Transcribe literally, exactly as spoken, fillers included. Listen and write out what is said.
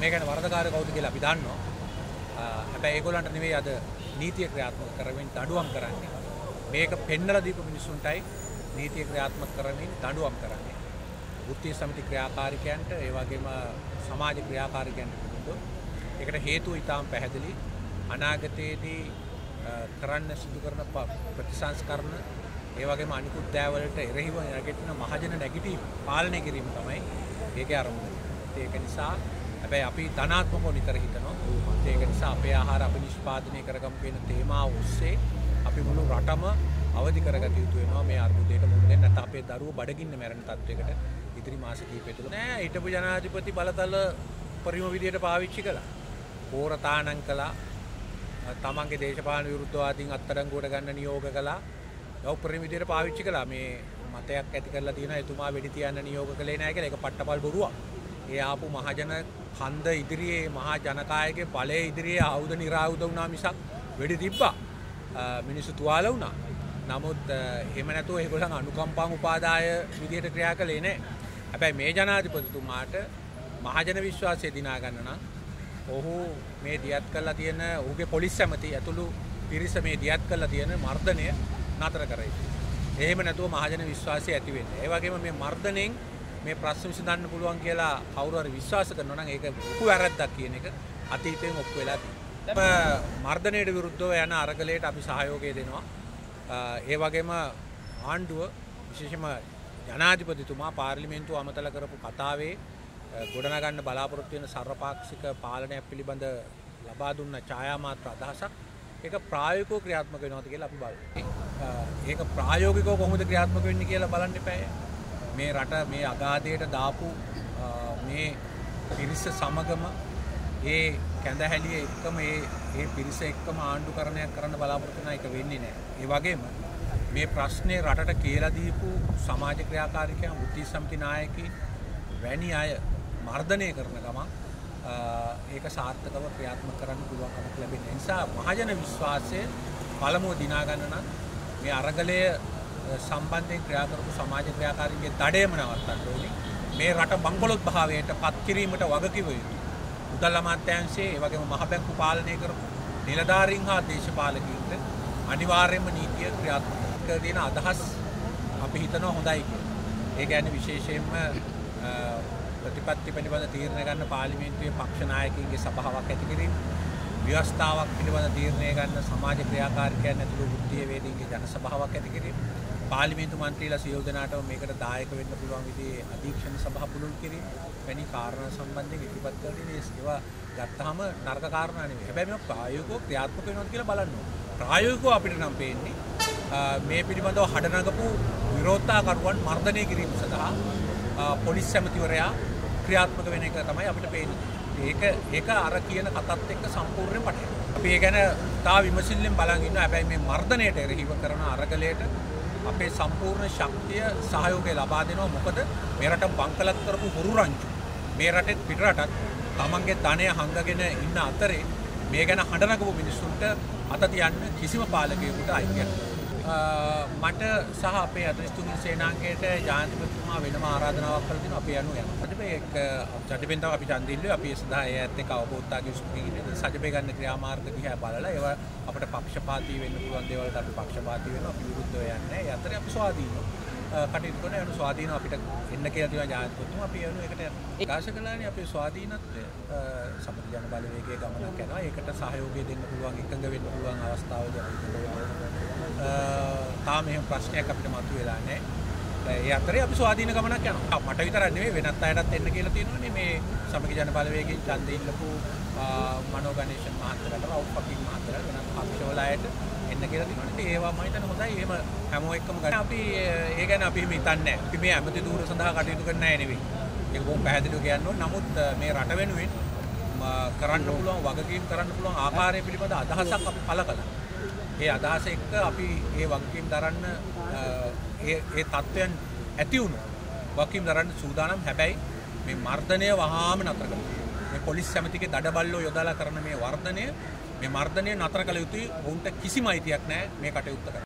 මේ ගැන වරදකාරය කවුද කියලා අපි දන්නවා. හැබැයි ඒගොල්ලන්ට නෙමෙයි අද නීතිය ක්‍රියාත්මක කරමින් දඬුවම් කරන්නේ. මේක පෙන්නලා දීපු මිනිසුන්ටයි නීතිය ක්‍රියාත්මක කරමින් දඬුවම් කරන්නේ. වෘත්තීය සමිති ක්‍රියාකාරිකයන්ට ඒ වගේම සමාජ ක්‍රියාකාරිකයන්ට දුන්නොත් ඒකට හේතුව ඉතාම පැහැදිලි. අනාගතයේදී කරන්න සිදු කරන ප්‍රතිසංස්කරණ ඒ වගේම අනිකුත් දෑවලට එරෙහිව නැගිටින මහජන නැගිටීම් පාලනය කිරීම තමයි ඒකේ අරමුණ. ඒක නිසා හැබැයි අපි ධනාත්මකව නිතර හිතනවා. ඒක නිසා අපේ ආහාර අපි නිෂ්පාදනය කරගමු කියන තේමාව ඔස්සේ අපි මුළු රටම අවදි කරගත යුතු වෙනවා මේ අර්බුදයට මුහුණ දෙන්න. නැත්නම් අපේ දරුවෝ බඩගින්න මැරෙන තත්වයකට ඉදිරි මාස කිහිපය තුළ නෑ හිටපු ජනාධිපති බලතල උපරිම විදියට පාවිච්චි කළා. හෝරතාණන් කළා. තමන්ගේ දේශපාලන විරුද්ධවාදීන් අත්අඩංගුවට ගන්න නියෝග කළා. උපරිම විදියට පාවිච්චි කළා. මේ මතයක් ඇති කරලා තියෙනවා එතුමා වෙඩි තියන්න නියෝග කළේ නෑ කියලා. ඒක පට්ටපල් බොරුවක්. ඒ ආපු මහජන හන්ද ඉදිරියේ මහා ජනකායකේ බලයේ ඉදිරියේ ආයුධ නිරායුධ වුණා මිසක් වෙඩි තිබ්බා මිනිස්සු තුවාල වුණා. නමුත් එහෙම නැතුව ඒගොල්ලන් අනුකම්පාන් උපාදාය විදියට ක්‍රියා කළේ නැහැ. හැබැයි මේ ජනාධිපතිතුමාට මහජන විශ්වාසය දිනා ගන්න නම් ඔහු මේ දියත් කරලා තියෙන ඔහුගේ පොලිස් ඇමති ඇතුළු පිරිස මේ දියත් කරලා තියෙන මර්ධනය නතර කරයි. එහෙම නැතුව මහජන විශ්වාසය ඇති වෙන්නේ. ඒ වගේම මේ මර්ධනෙන් මේ ප්‍රශ්න විසඳන්න පුළුවන් කියලා කවුරු හරි විශ්වාස කරනවා නම් ඒක ලොකු වැරද්දක් කියන එක අතීතයෙන් ඔප්පු වෙලා තියෙනවා. මර්ධනයට විරුද්ධව යන අරගලයට අපි සහයෝගය දෙනවා. ඒ වගේම ආණ්ඩුව විශේෂම ජනාධිපතිතුමා පාර්ලිමේන්තුව අමතලා කරපු කතාවේ ගොඩනගන්න බලාපොරොත්තු වෙන සර්වපාක්ෂික පාලනය පිළිබඳ ලබා දුන්න ඡායාමාත්‍ර අදහසක් ඒක ප්‍රායෝගිකව ක්‍රියාත්මක වෙනවද කියලා අපි බලමු. ඒක ප්‍රායෝගිකව කොහොමද ක්‍රියාත්මක වෙන්නේ කියලා බලන්න එපා. මේ රට මේ අගාධයට දාපු මේ පිරිස සමගම ඒ කැඳහැලිය එක්කම ඒ ඒ පිරිස එක්කම ආණ්ඩුකරණයක් කරන්න බලාපොරොත්තු වෙන එක වෙන්නේ නැහැ. ඒ වගේම මේ ප්‍රශ්නේ රටට කියලා දීපු සමාජ ක්‍රියාකාරිකයන් වෘත්තීය සමිති නායකී වැනි අය මර්ධනය කරන ගමන් ඒක සාර්ථකව ක්‍රියාත්මක කරන්න පුළුවන්කමක් ලැබෙන්නේ. ඒ නිසා මහජන විශ්වාසය පළමුව දිනා ගන්න නම් මේ අරගලය සම්බන්ධයෙන් ක්‍රියා කරපු සමාජ ක්‍රියාකාරීන්ගේ දඩයම නවත්තන්න ඕනේ. මේ රට බංකොලොත් භාවයට පත් කිරීමට වගකිව යුතුයි. මුදල් අමාත්‍යාංශයේ ඒ වගේම මහ බැංකු පාලනය කරපු නිලධාරීන් හා දේශපාලකීන්ට අනිවාර්යයෙන්ම නීතිය ක්‍රියාත්මක කර දෙන අදහස් අපි හිතනවා හොඳයි කියලා. ඒ කියන්නේ විශේෂයෙන්ම ප්‍රතිපත්ති පිළිබඳ තීරණ ගන්න පාර්ලිමේන්තුවේ පක්ෂ නායකයින්ගේ සභාවක් ඇති කිරීම, ව්‍යවස්ථාවක් පිළිබඳ තීරණය ගන්න සමාජ ක්‍රියාකාරිකයන් ඇතුළු වෘත්තීය වේදීන්ගේ ජනසභාවක් ඇති කිරීම, පාර්ලිමේන්තු මන්ත්‍රීලා සියලු දෙනාටම මේකට දායක වෙන්න පුළුවන් විදිහේ අධීක්ෂණ සභා පුළුල් කිරීම වැනි කාරණා සම්බන්ධයෙන් ඉදිරිපත් කරලා තියෙන ඒවා ගත්තාම නරක කාරණා නෙමෙයි. හැබැයි මේක ප්‍රායෝගිකව ක්‍රියාත්මක වෙනවද කියලා බලන්න ඕනේ. ප්‍රායෝගිකව අපිට නම් පේන්නේ මේ පිළිබඳව හඩනගපු විරෝධතාකරුවන් මර්ධනය කිරීම සඳහා පොලිස් ඇමතිවරයා ක්‍රියාත්මක වෙන එක තමයි අපිට පේන්නේ. ඒක ඒක අර කියන කතාත් එක්ක සම්පූර්ණයෙන් පටහැනි. අපි ඒ ගැන තා විමසිල්ලෙන් බලන් ඉන්නවා. හැබැයි මේ මර්ධනයට එරෙහිව කරන අරගලයට අපේ සම්පූර්ණ ශක්තිය සහයෝගය ලබා දෙනවා. මොකද මේ රට බංකලත් කරපු හුරු රංචු මේ රටෙත් පිට රටත් තමන්ගේ ධනය හංගගෙන ඉන්න අතරේ මේ ගැන හඬනගපු මිනිස්සුන්ට අත තියන්න කිසිම පාලකයෙකුට අයිතියක් මට සහ අපේ අධිෂ්ඨාන සේනාංගයට ජනාධිපතිතුමා වෙනම ආරාධනාවක් කරලා දෙනවා. අපි යනවා යනවා. ඉතින් මේක ජටිපෙන්තාව අපි ඡන්දිල්ලුවේ අපි සදා ඒත් එක්ක අවබෝධතාවයේ සුපිරිනේ සජපේ ගන්න ක්‍රියාමාර්ග දිහා බලලා ඒවා අපිට පක්ෂපාතී වෙන්න පුළුවන් දේවල්ට අපි පක්ෂපාතී වෙනවා. අපි විරුද්ධව යන්නේ. ඒ අතරේ අපි ස්වාධීනව කටයුතු කරන යන ස්වාධීනව අපිට එන්න කියලා තියෙනවා ජනාධිපතිතුමා. අපි යනවා ඒකට යනවා. ප්‍රකාශ කළානේ අපේ ස්වාධීනත්වය සමග ජන බලවේගයේ ගමනක් යනවා. ඒකට සහයෝගය දෙන්න පුළුවන් එකඟ වෙන්න පුළුවන් අවස්ථාවද අපි තාම එහෙම ප්‍රශ්නයක් අපිට මතුවෙලා නැහැ. ඒ අතරේ අපි ස්වාධීන ගමනක් යනවා. මට විතරක් නෙමෙයි වෙනත් අයටත් එන්න කියලා තියෙනවානේ මේ සමගි ජන බලවේගයෙන් ඡන්දය ඉල්ලපු මනෝ ගණේෂන් මහත්තයාට, රෞපකින් මහත්තයාට වෙනත් පක්ෂවල අයට එන්න කියලා තියෙනවානේ. ඒවා මම හිතන්නේ හොඳයි. එහෙම හැමෝ එක්කම ගන්න. අපි ඒ ගැන අපි එහෙම හිතන්නේ නැහැ. අපි මේ ඇමති ධූර සඳහා කටයුතු කරන්නේ නැහැ නෙවෙයි. ඒක බොහොම පැහැදිලිව කියන්න ඕනේ. නමුත් මේ රට වෙනුවෙන් කරන්න පුළුවන් වගකීම් කරන්න පුළුවන් ආකාරය පිළිබඳ අදහසක් අපි පළ කළා. ඒ අදහස එක්ක අපි ඒ වගකීම් දරන්න ඒ ඒ තත්වයන් ඇති වුණා. වගකීම් දරන්න සූදානම්. හැබැයි මේ මර්ධනය වහාම නතර කරන්න. මේ පොලිස් සමිතියේ දඩබල්ලෝ යොදලා කරන මේ වර්ධනය, මේ මර්ධනය නතර කළ යුතුයි. වුන්ට කිසිම අයිතියක් නැහැ මේ කටයුත්ත කරන්න.